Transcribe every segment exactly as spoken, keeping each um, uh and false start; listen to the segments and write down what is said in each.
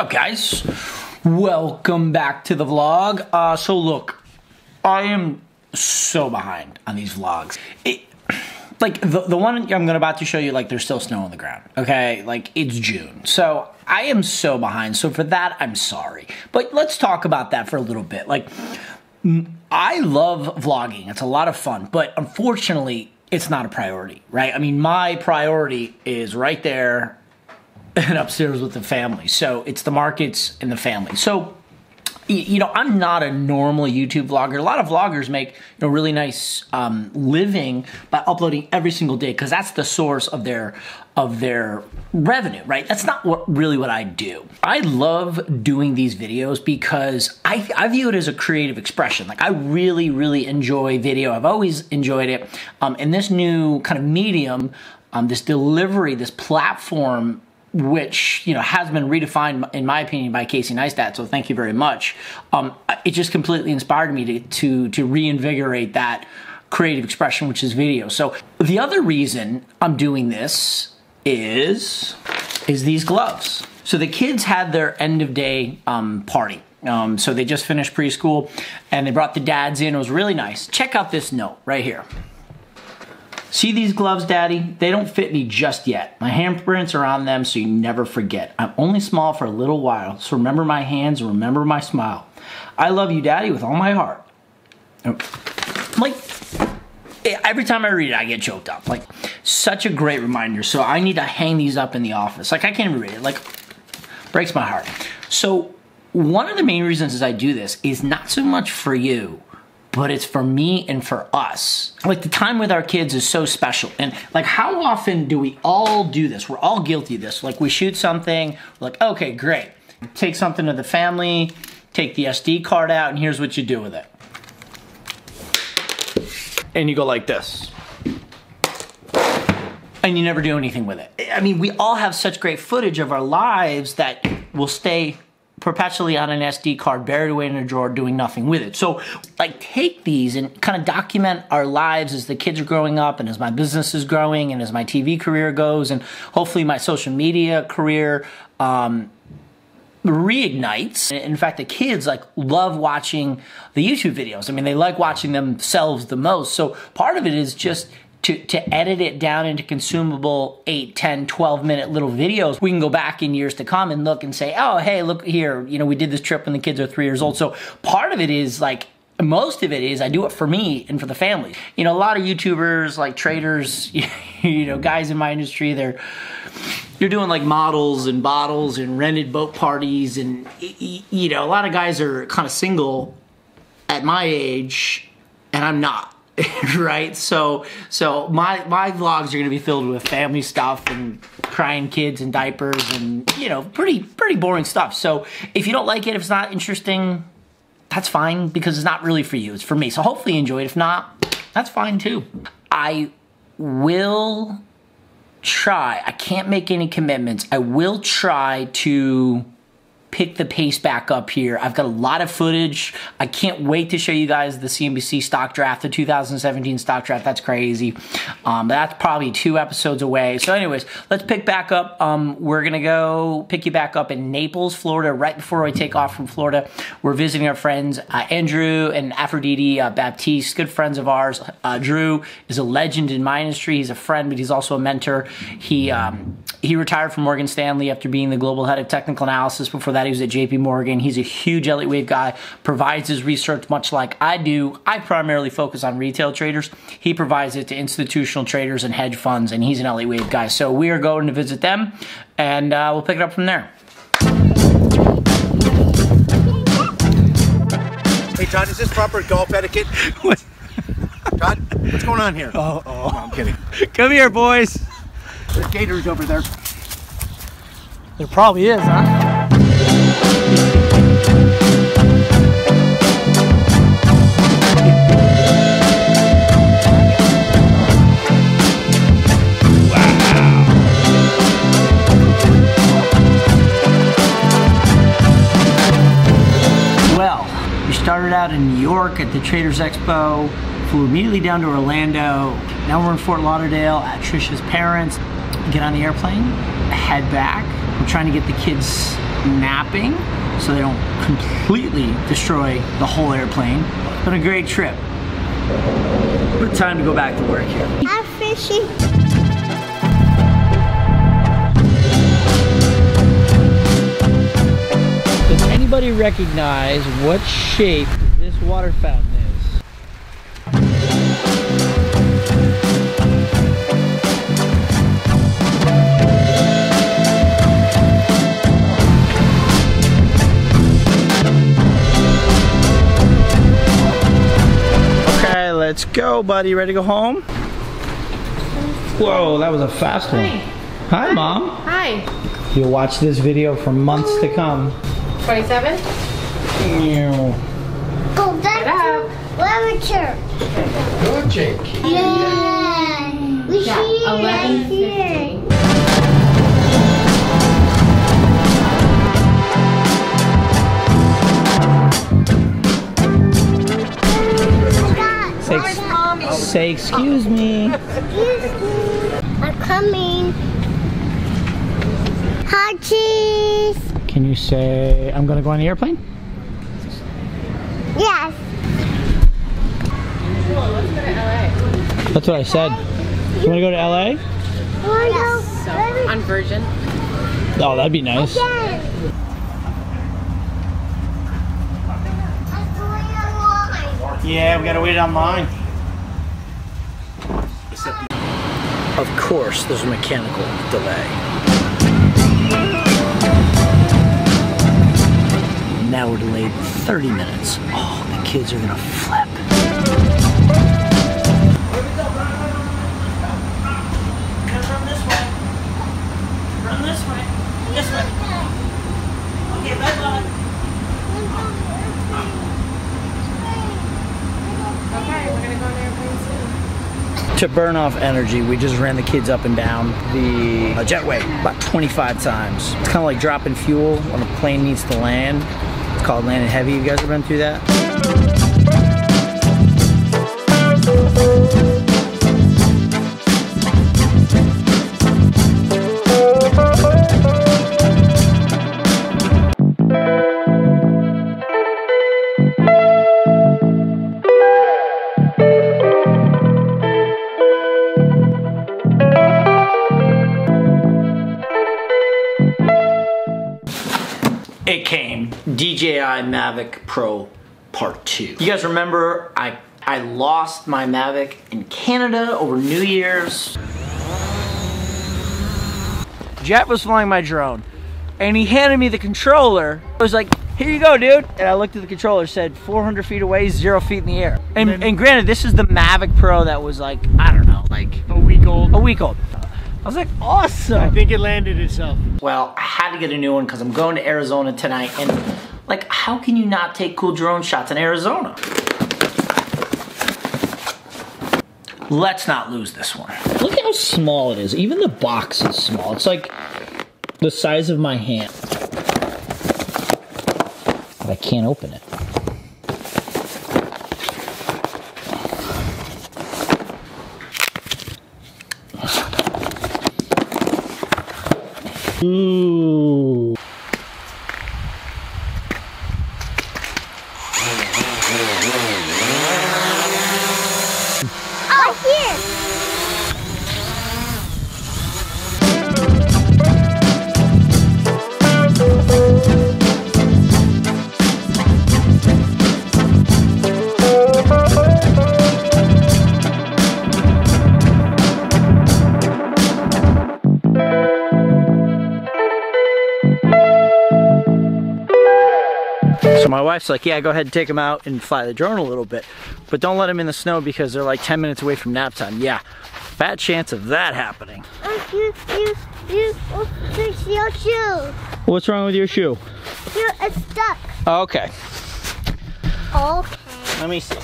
Sup guys, welcome back to the vlog. Uh, so look, I am so behind on these vlogs. It, like the, the one I'm about to show you, like there's still snow on the ground, okay? Like it's June, so I am so behind. So for that, I'm sorry. But let's talk about that for a little bit. Like I love vlogging, it's a lot of fun, but unfortunately, it's not a priority, right? I mean, my priority is right there and upstairs with the family. So it's the markets and the family. So, you know, I'm not a normal YouTube vlogger. A lot of vloggers make, you know, really nice um, living by uploading every single day because that's the source of their of their revenue, right? That's not what, really what I do. I love doing these videos because I, I view it as a creative expression. Like I really, really enjoy video. I've always enjoyed it. Um, and this new kind of medium, um, this delivery, this platform, which, you know, has been redefined, in my opinion, by Casey Neistat, so thank you very much. Um, it just completely inspired me to, to, to reinvigorate that creative expression, which is video. So the other reason I'm doing this is, is these gloves. So the kids had their end of day um, party. Um, so they just finished preschool and they brought the dads in. It was really nice. Check out this note right here. See these gloves, Daddy? They don't fit me just yet. My handprints are on them, so you never forget. I'm only small for a little while, so remember my hands, remember my smile. I love you, Daddy, with all my heart. Like, every time I read it, I get choked up. Like, such a great reminder. So I need to hang these up in the office. Like, I can't even read it. Like, breaks my heart. So one of the main reasons is I do this is not so much for you, but it's for me and for us. Like the time with our kids is so special. And like how often do we all do this? We're all guilty of this. Like we shoot something, we're like, okay, great. Take something to the family, take the S D card out, and here's what you do with it. And you go like this. And you never do anything with it. I mean, we all have such great footage of our lives that will stay perpetually on an S D card, buried away in a drawer, doing nothing with it. So like take these and kind of document our lives as the kids are growing up and as my business is growing and as my T V career goes and hopefully my social media career um, reignites. In fact, the kids like love watching the YouTube videos. I mean, they like watching themselves the most. So part of it is just To, to edit it down into consumable eight, ten, twelve minute little videos. We can go back in years to come and look and say, oh, hey, look here, you know, we did this trip when the kids are three years old. So part of it is like, most of it is I do it for me and for the family. You know, a lot of YouTubers like traders, you know, guys in my industry, they're, you're doing like models and bottles and rented boat parties. And, you know, a lot of guys are kind of single at my age and I'm not. Right? So so my, my vlogs are going to be filled with family stuff and crying kids and diapers and, you know, pretty pretty boring stuff. So if you don't like it, if it's not interesting, that's fine because it's not really for you. It's for me. So hopefully you enjoy it. If not, that's fine too. I will try. I can't make any commitments. I will try to pick the pace back up here. I've got a lot of footage. I can't wait to show you guys the C N B C stock draft, the two thousand seventeen stock draft. That's crazy. Um, that's probably two episodes away. So anyways, let's pick back up. Um, we're gonna go pick you back up in Naples, Florida, right before I take off from Florida. We're visiting our friends, uh, Andrew and Aphrodite uh, Baptiste, good friends of ours. Uh, Drew is a legend in my industry. He's a friend, but he's also a mentor. He, um, he retired from Morgan Stanley after being the global head of technical analysis. Before that, he was at J P. Morgan. He's a huge Elliott Wave guy, provides his research much like I do. I primarily focus on retail traders. He provides it to institutional traders and hedge funds, and he's an Elliott Wave guy. So we are going to visit them, and uh, we'll pick it up from there. Hey, Todd, is this proper golf etiquette? What? Todd, what's going on here? Oh, oh. No, I'm kidding. Come here, boys. There's gators over there. There probably is, huh? Started out in New York at the Traders Expo, flew immediately down to Orlando. Now we're in Fort Lauderdale at Trisha's parents. Get on the airplane, head back. I'm trying to get the kids napping so they don't completely destroy the whole airplane. It's been a great trip. But time to go back to work here. I'm fishing. Anybody recognize what shape this water fountain is? Okay, let's go, buddy. Ready to go home? Whoa, that was a fast one. Hi, Hi Mom. Hi. You'll watch this video for months to come. twenty-seven? Ew. Go back to literature. Go, Jake. Yay! We yeah. see you right here. Say, say excuse oh. me. Excuse me. I'm coming. Hi, cheese. Can you say, I'm gonna go on the airplane? Yes. That's what I said. You wanna go to L A? Yes. So, on Virgin. Oh, that'd be nice. Again. Yeah, we gotta wait online. Of course, there's a mechanical delay. Now we're delayed thirty minutes. Oh, the kids are gonna flip. Run this way. Run this way. This way. Okay, bye bye. Okay, we're gonna go on airplane soon. To burn off energy, we just ran the kids up and down the uh, jetway about twenty-five times. It's kind of like dropping fuel when a plane needs to land. It's called landing heavy. You guys have been through that? It came, D J I Mavic Pro Part two. You guys remember I, I lost my Mavic in Canada over New Year's. Jet was flying my drone and he handed me the controller. I was like, here you go, dude. And I looked at the controller, said four hundred feet away, zero feet in the air. And, and granted, this is the Mavic Pro that was like, I don't know, like a week old. A week old. I was like, awesome. I think it landed itself. Well, I had to get a new one because I'm going to Arizona tonight, and like, how can you not take cool drone shots in Arizona? Let's not lose this one. Look how small it is. Even the box is small. It's like the size of my hand. But I can't open it. Ooh. Oh, here. My wife's like, yeah, go ahead and take him out and fly the drone a little bit, but don't let him in the snow because they're like ten minutes away from nap time. Yeah, fat chance of that happening. What's wrong with your shoe? It's stuck. Oh, okay. Okay. Let me see.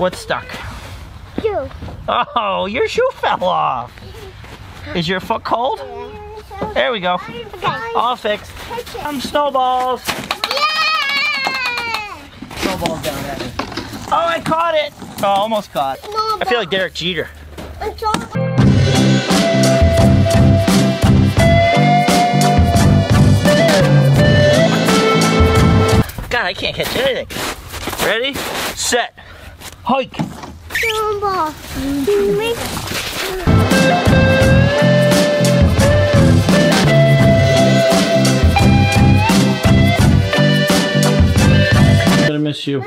What's stuck? Shoe. Oh, your shoe fell off. Is your foot cold? There we go. Okay. All fixed. Some snowballs. Snowballs down at me. Oh, I caught it! Oh, almost caught. I feel like Derek Jeter. can't catch anything. Ready, set, hike. Snowball. I'm gonna miss you.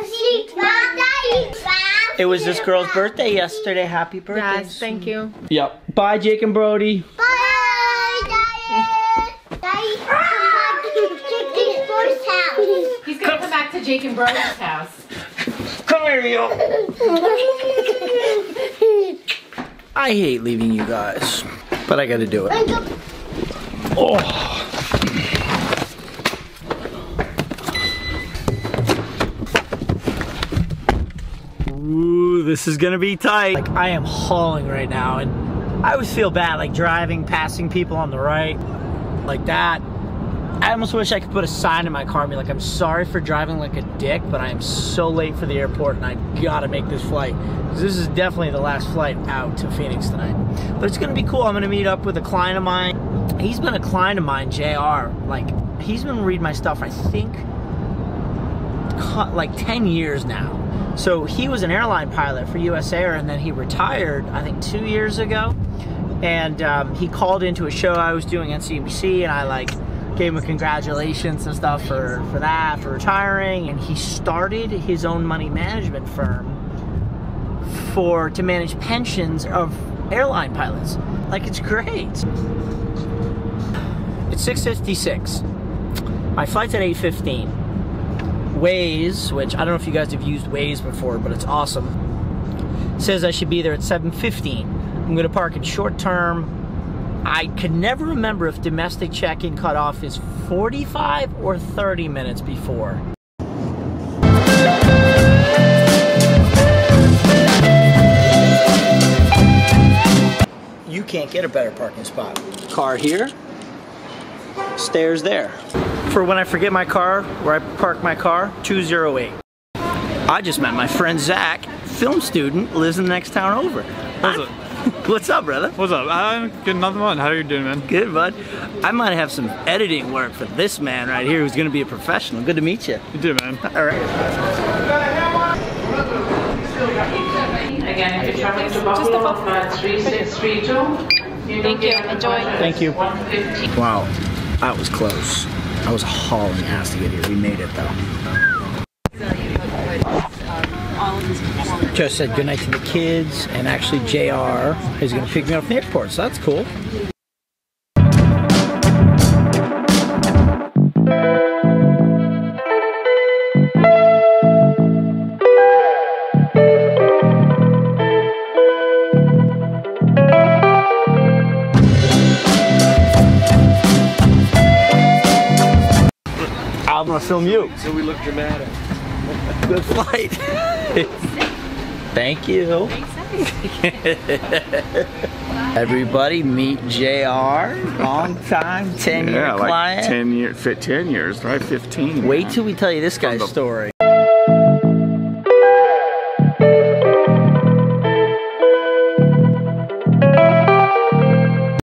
It was this girl's birthday yesterday. Happy birthday. Yes, thank you. Yep. Bye, Jake and Brody. Bye, Daddy. Daddy, come back to Jake and Brody's house. He's going to come back to Jake and Brody's house. Come here, you. I hate leaving you guys, but I got to do it. Oh. Ooh, this is gonna be tight. Like, I am hauling right now, and I always feel bad, like driving, passing people on the right, like that. I almost wish I could put a sign in my car and be like, I'm sorry for driving like a dick, but I am so late for the airport and I gotta make this flight. This is definitely the last flight out to Phoenix tonight. But it's gonna be cool. I'm gonna meet up with a client of mine. He's been a client of mine, J R. Like, he's been reading my stuff, I think, like ten years now. So he was an airline pilot for U S Air, and then he retired, I think, two years ago. And um, he called into a show I was doing on C N B C, and I like gave him a congratulations and stuff for, for that, for retiring. And he started his own money management firm for to manage pensions of airline pilots. Like, it's great. It's six fifty-six. My flight's at eight fifteen. Waze, which I don't know if you guys have used Waze before, but it's awesome, says I should be there at seven fifteen. I'm gonna park in short term. I could never remember if domestic check-in cutoff is forty-five or thirty minutes before. You can't get a better parking spot. Car here, stairs there. For when I forget my car, where I park my car, two oh eight. I just met my friend Zach, film student, lives in the next town over. What's up? What's up, brother? What's up? I'm good, nothing on. How are you doing, man? Good, bud. I might have some editing work for this man right here who's gonna be a professional. Good to meet you. You too, man. All right. Again, if you're traveling to Buffalo, uh, three six three two. Thank you. Enjoy. Thank you. Wow, that was close. I was hauling ass to get here. We made it though. Just said goodnight to the kids, and actually J R is gonna pick me up from the airport, so that's cool. I'm gonna film you. So we look dramatic. Good flight. Thank you. Everybody meet J R. Long time, ten year yeah, client. Like ten year, fit ten years, right? Fifteen. Wait man. Till we tell you this guy's story.